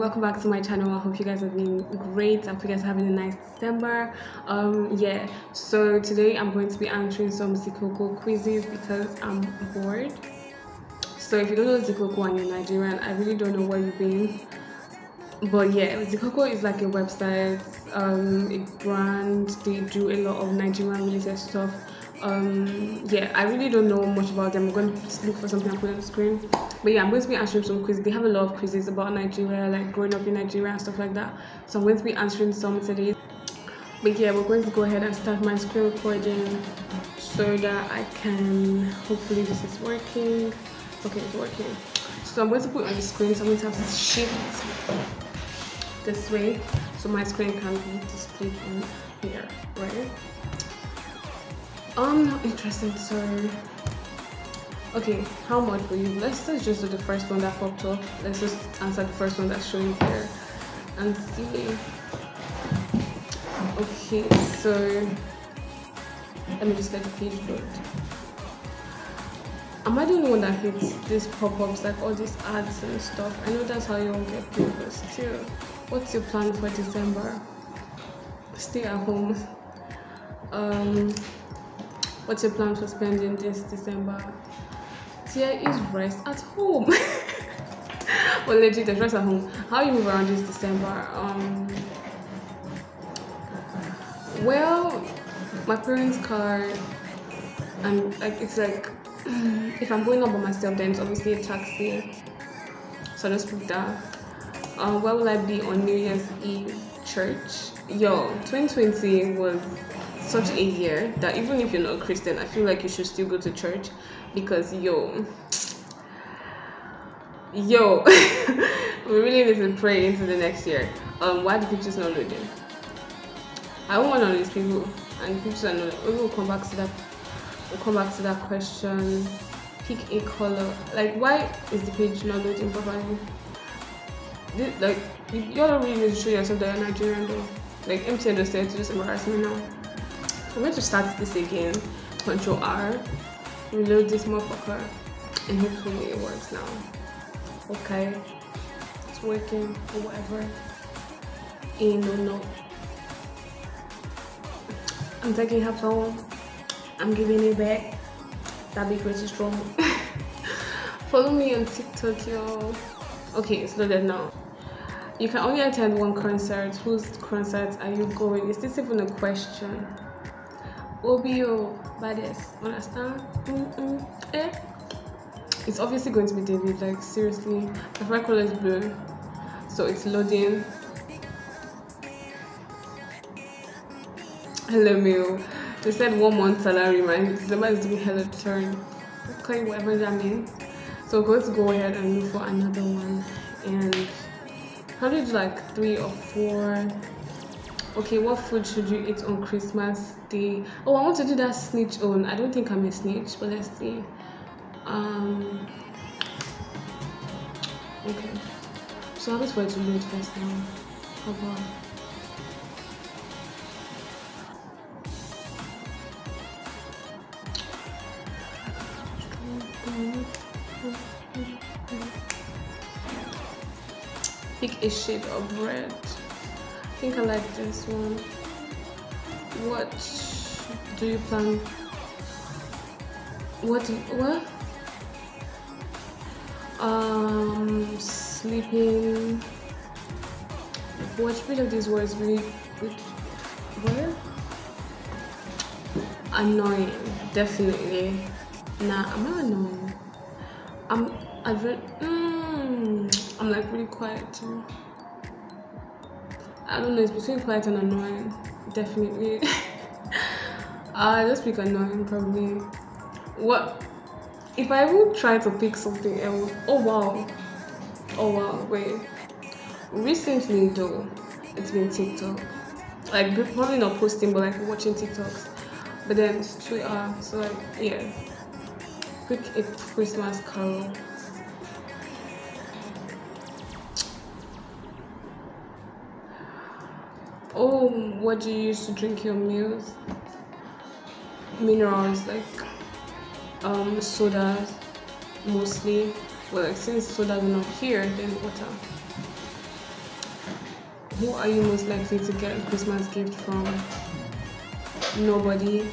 Welcome back to my channel. I hope you guys have been great. I hope you guys are having a nice December. Yeah, so today I'm going to be answering some Zikoko quizzes because I'm bored. So if you don't know Zikoko and you're Nigerian, I really don't know where you've been. But yeah, Zikoko is like a website, a brand. They do a lot of Nigerian related stuff. Yeah, I really don't know much about them. I'm going to look for something and put it on the screen. But yeah, I'm going to be answering some quizzes. They have a lot of quizzes about Nigeria, like growing up in Nigeria and stuff like that. So I'm going to be answering some today. But yeah, we're going to go ahead and start my screen recording so that I can, hopefully this is working. Okay, it's working. So I'm going to put it on the screen. So I'm going to have to shift this way so my screen can be displayed on here, right? I'm not interested, sorry. Okay, how much will you? Let's just do the first one that popped up. Let's just answer the first one that's showing here and see. Okay, so let me just let the page load. Am I the only one that hits these pop-ups, like all these ads and stuff? I know that's how you won't get paid, but still, what's your plan for December? Stay at home. What's your plan for spending this December? Here is rest at home. Well, legit, there's rest at home. How you move around this December? Well, my parents' car, and like it's like if I'm going out by myself, then it's obviously a taxi. So I just put that. Where will I be on New Year's Eve? Church. Yo, 2020 was such a year that even if you're not a Christian, I feel like you should still go to church, because yo we really need to pray into the next year. Why the pictures not loading? I don't want all these people and pictures are not. We'll come back to that. We'll come back to that question. Pick a color. Like, why is the page not loading properly? Like, you don't really need to show yourself that you're Nigerian though. Like, MTN just said to just embarrass me now. I'm going to start this again. Ctrl-R, reload this motherfucker, and hopefully it works now. Okay, it's working or whatever. No. I'm taking her phone. I'm giving it back. That'd be pretty strong. Follow me on TikTok, yo. Okay, it's loaded now. You can only attend one concert. Whose concert are you going? Is this even a question? OBO, baddest, understand? Eh? It's obviously going to be David, like seriously. My favorite color is blue, so it's loading. Hello, Mio. They said 1 month salary, man. December is doing hella turn. Okay, whatever that means. So we're going to go ahead and look for another one. And how did you like 3 or 4? Okay, what food should you eat on Christmas Day? Oh, I want to do that snitch on. I don't think I'm a snitch, but let's see. Okay. So I'll just wait to load first now. How about? Pick a shade of red. I think I like this one. What do you plan? What? Sleeping. Which bit of these words really good? What? Annoying, definitely. Nah, I'm not annoying. I'm like really quiet too. I don't know, it's between quiet and annoying, definitely. Just pick annoying, probably. What? If I would try to pick something else, oh wow, wait. Recently though, it's been TikTok. Like, probably not posting, but like watching TikToks. But then it's Twitter, so like, yeah. Pick a Christmas carol. Oh, what do you use to drink your meals? Minerals, like sodas mostly. Well, like, since sodas are not here, then water. Who are you most likely to get a Christmas gift from? Nobody.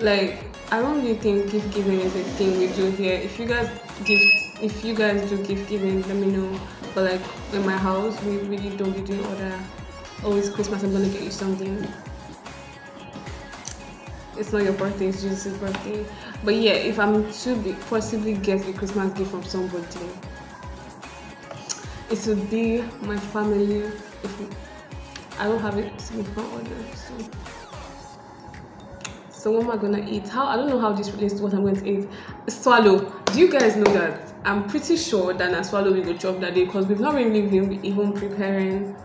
Like, I don't really think gift giving is a thing we do here. If you guys do gift giving, let me know. But like in my house, we really don't be doing all that. Oh, it's Christmas, I'm gonna get you something. It's not your birthday, it's Jesus' birthday. But yeah, if I'm to be possibly get a Christmas gift from somebody, it would be my family. I don't have a significant order, so what am I gonna eat? I don't know how this relates to what I'm going to eat. Swallow. Do you guys know that? I'm pretty sure that na swallow we go chop that day, because we've not really been even preparing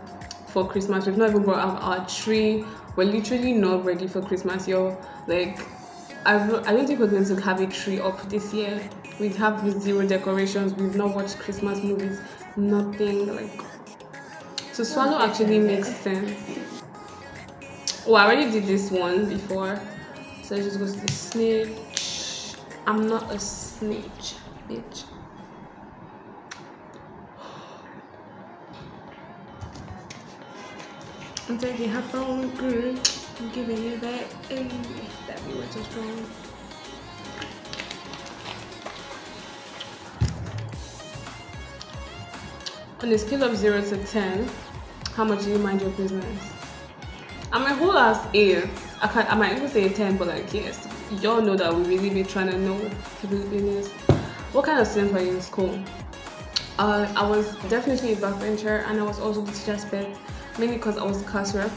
for Christmas. We've not even brought out our tree. We're literally not ready for Christmas, y'all. Like, I don't think we're going to have a tree up this year. We have zero decorations. We've not watched Christmas movies. Nothing. Like, so swallow actually makes sense. Oh, I already did this one before. So I just go to the snitch. I'm not a snitch, bitch. I'm taking her phone, girl. I'm giving you that. Hey, that be what is wrong. On a scale of 0 to 10, how much do you mind your business? I'm a whole ass 8. I might even say a 10, but like, yes, y'all know that we really be trying to know people's business. What kind of student were you in school? I was definitely a backbencher, and I was also the teacher's pet, mainly because I was the class rep,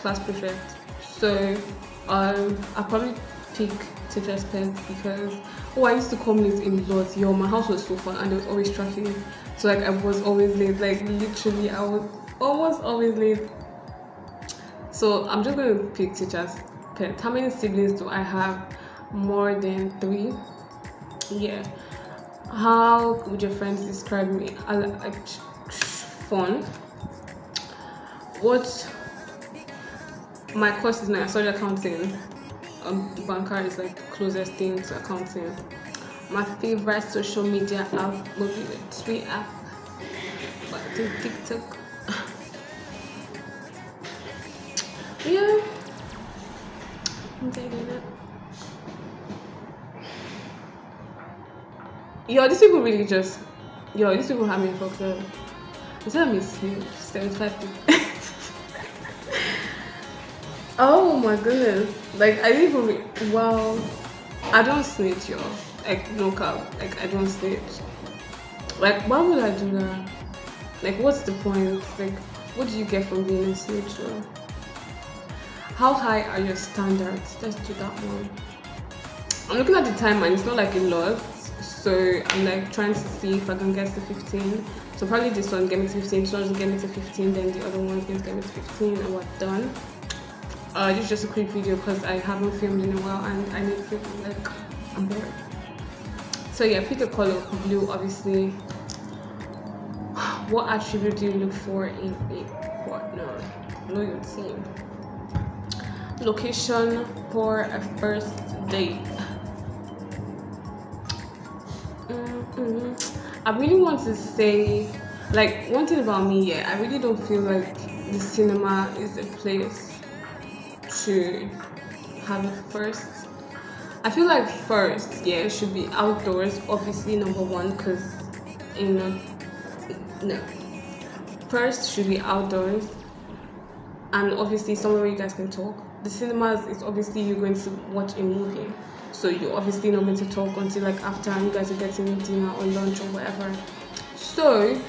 class prefect. So I probably pick teacher's pet because I used to come late in lots. Yo, my house was so fun, and there was always traffic, so like I was always late. Like literally, I was almost always late. So I'm just going to pick teacher's pet. How many siblings do I have? More than 3. Yeah. How would your friends describe me? Fun. What? My course is now, I studied accounting. Banker is like the closest thing to accounting. My favorite social media app would be the Twitter app, but I think TikTok. Yeah, I'm taking it. Yo, these people really just. Yo, these people have me fucked up. Is that me sleep? 75%. Oh my goodness. Like, I didn't even. Wow. I don't snitch, yo. Like, no cap. Like, I don't snitch. Like, why would I do that? Like, what's the point? Like, what do you get from being a snitch, yo? How high are your standards? Let's do that one. I'm looking at the time and it's not like a lot, so I'm like trying to see if I can get to 15. So probably this one get me to 15, this one's get me to 15, then the other one's going to get me to 15, and we're done. This is just a quick video because I haven't filmed in a while and I need to film, like, I'm bored. So yeah, pick a color, blue obviously. What attribute do you look for in a partner? Know your team. Location for a first date. I really want to say, like, one thing about me, yeah, I really don't feel like the cinema is a place to have a first. I feel like first, yeah, it should be outdoors, obviously, number one, because, you know, no. First should be outdoors, and obviously somewhere where you guys can talk. The cinemas is obviously you're going to watch a movie, so you're obviously not going to talk until like after, and you guys are getting dinner or lunch or whatever. So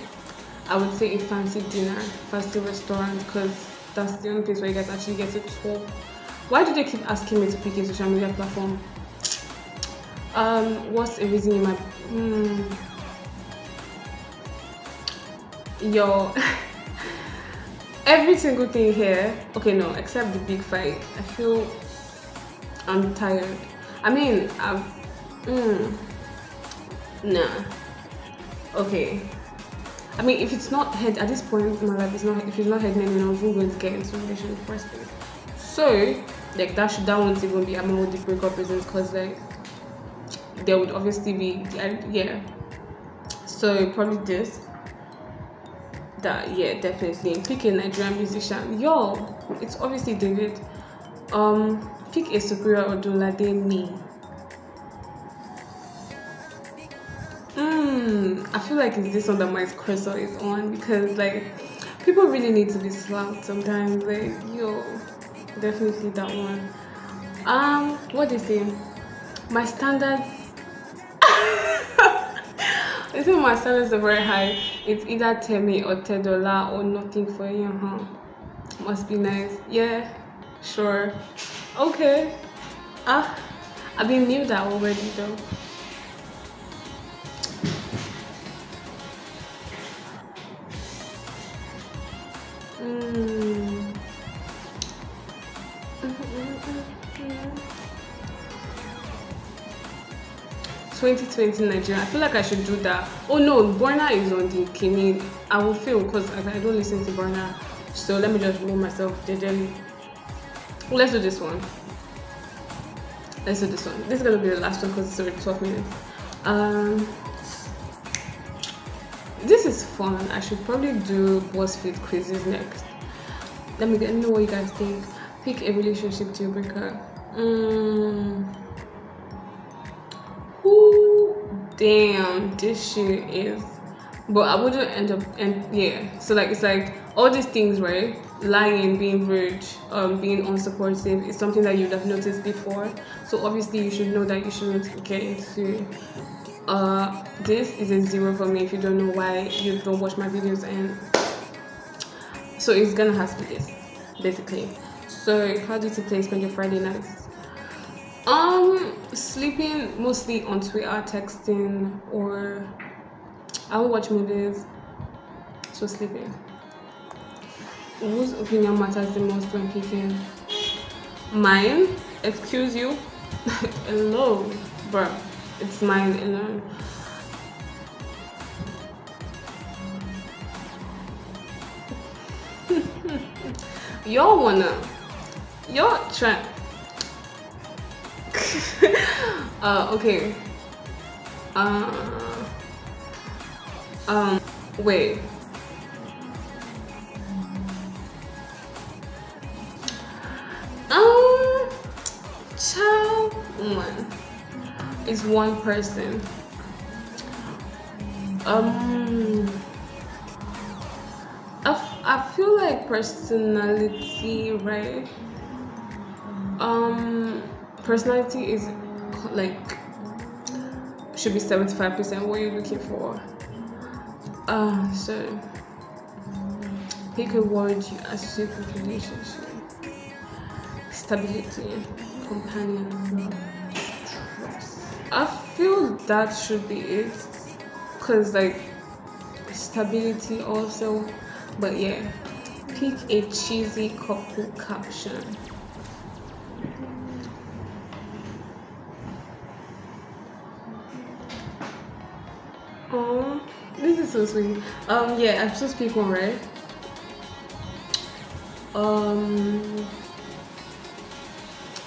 I would say a fancy dinner, fancy restaurant, because that's the only place where you guys actually get to talk. Why do they keep asking me to pick a social media platform? What's a reason you might yo. Every single thing here, okay, no, except the big fight. I feel I'm tired. I mean, I've nah, okay. I mean, if it's not head at this point in my life, it's not, if it's not head, then I'm even going to get into a relationship in the first place. So like that won't even be among the breakup reasons, because like there would obviously be, yeah. So probably this. that, yeah, definitely. And pick a Nigerian musician. Yo, it's obviously David. Pick a Superior Odunlade me. I feel like it's this one that my cursor is on, because like people really need to be slapped sometimes. Like, yo, definitely that one. What they say? My standards. They say my standards are very high. It's either Temi or $10 or nothing for you, huh? Must be nice. Yeah, sure. Okay. I knew that already though. Mm-hmm. 2020 Nigeria. I feel like I should do that. Oh no, Burna is on the kidney. I will fail because I don't listen to Burna. So let me just remove myself digitally. Let's do this one. This is gonna be the last one because it's already 12 minutes. This is fun. I should probably do BuzzFeed quizzes next. Let me know what you guys think. Pick a relationship deal breaker. Damn, this shit is. But I wouldn't end up, and yeah. So like, it's like all these things, right? Lying, being rude, being unsupportive is something that you'd have noticed before. So obviously you should know that you shouldn't get into. This is a 0 for me if you don't know why you don't watch my videos, and so it's gonna have to be this basically. So how do you play spend your Friday nights? Sleeping mostly on Twitter, texting, or I will watch movies. So sleeping. Whose opinion matters the most when picking? Mine. Excuse you. Hello, bruh. It's mine alone. Y'all try. Okay. Wait. Child one. Is one person. I feel like personality, right? Personality is like should be 75% what you're looking for. So pick a word you associate with relationship. Stability, companion. I feel that should be it, cause like stability also, but yeah, pick a cheesy couple caption. Oh, this is so sweet. Yeah, I've just picked one, right?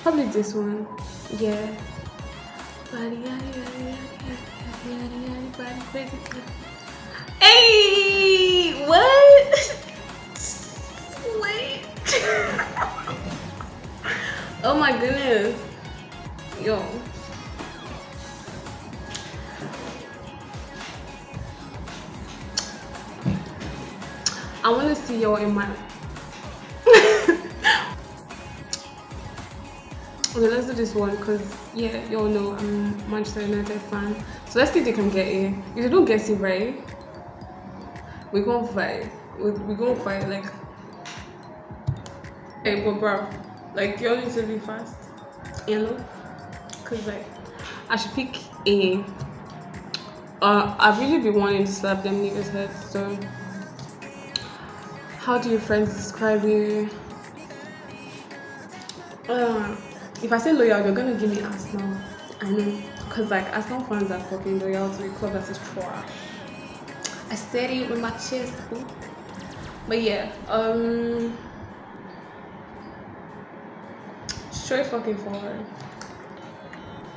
Probably this one. Yeah. Hey, what? Wait. Oh my goodness. Yo. I want to see y'all in my. Okay, let's do this one because, yeah, y'all know I'm a Manchester United fan. So let's see if they can get it. If they don't get it right, we're gonna fight. We're gonna fight, like. Hey, but bro, like, y'all need to be fast. You know? Because, like, I should pick a. I've really been wanting to slap them niggas' heads, so. How do your friends describe you? If I say loyal, you're gonna give me Arsenal. I know, cause like Arsenal fans are fucking loyal to a club that is trash. I said it with my chest. Ooh. But yeah, straight fucking forward.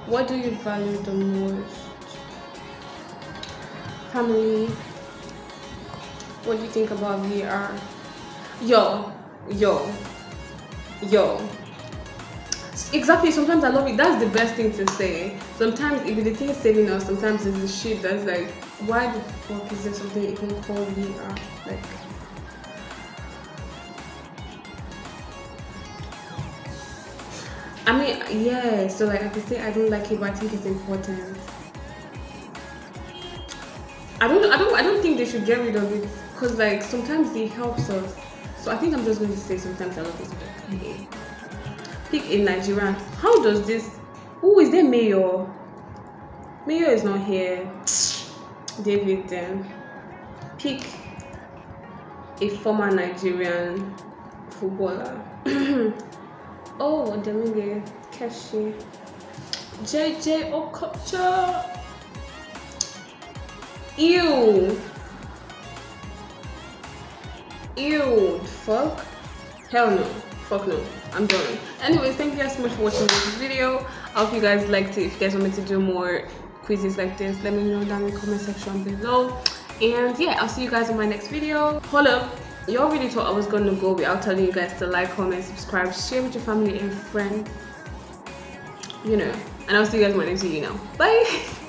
What do you value the most? Family, What do you think about VR? Yo. Exactly, sometimes I love it. That's the best thing to say. Sometimes if the thing is saving us, sometimes it's the shit that's like, why the fuck is there something you can call VR? Like, I mean, yeah, so like I could say I don't like it, but I think it's important. I don't think they should get rid of it, because like sometimes it helps us. So I think I'm just going to say sometimes I love it. Okay. Pick a Nigerian. How does this? Oh, is there Mayor? Mayor is not here. David then. Pick a former Nigerian footballer. Oh, Deminge Keshi. JJ Okocha. Ew. Fuck. Hell no. Fuck no. I'm done. Anyways, thank you guys so much for watching this video. I hope you guys liked it. If you guys want me to do more quizzes like this, let me know down in the comment section below. And yeah, I'll see you guys in my next video. Hold up. You already thought I was going to go without telling you guys to like, comment, subscribe, share with your family and friends. You know. And I'll see you guys in my next video now. Bye!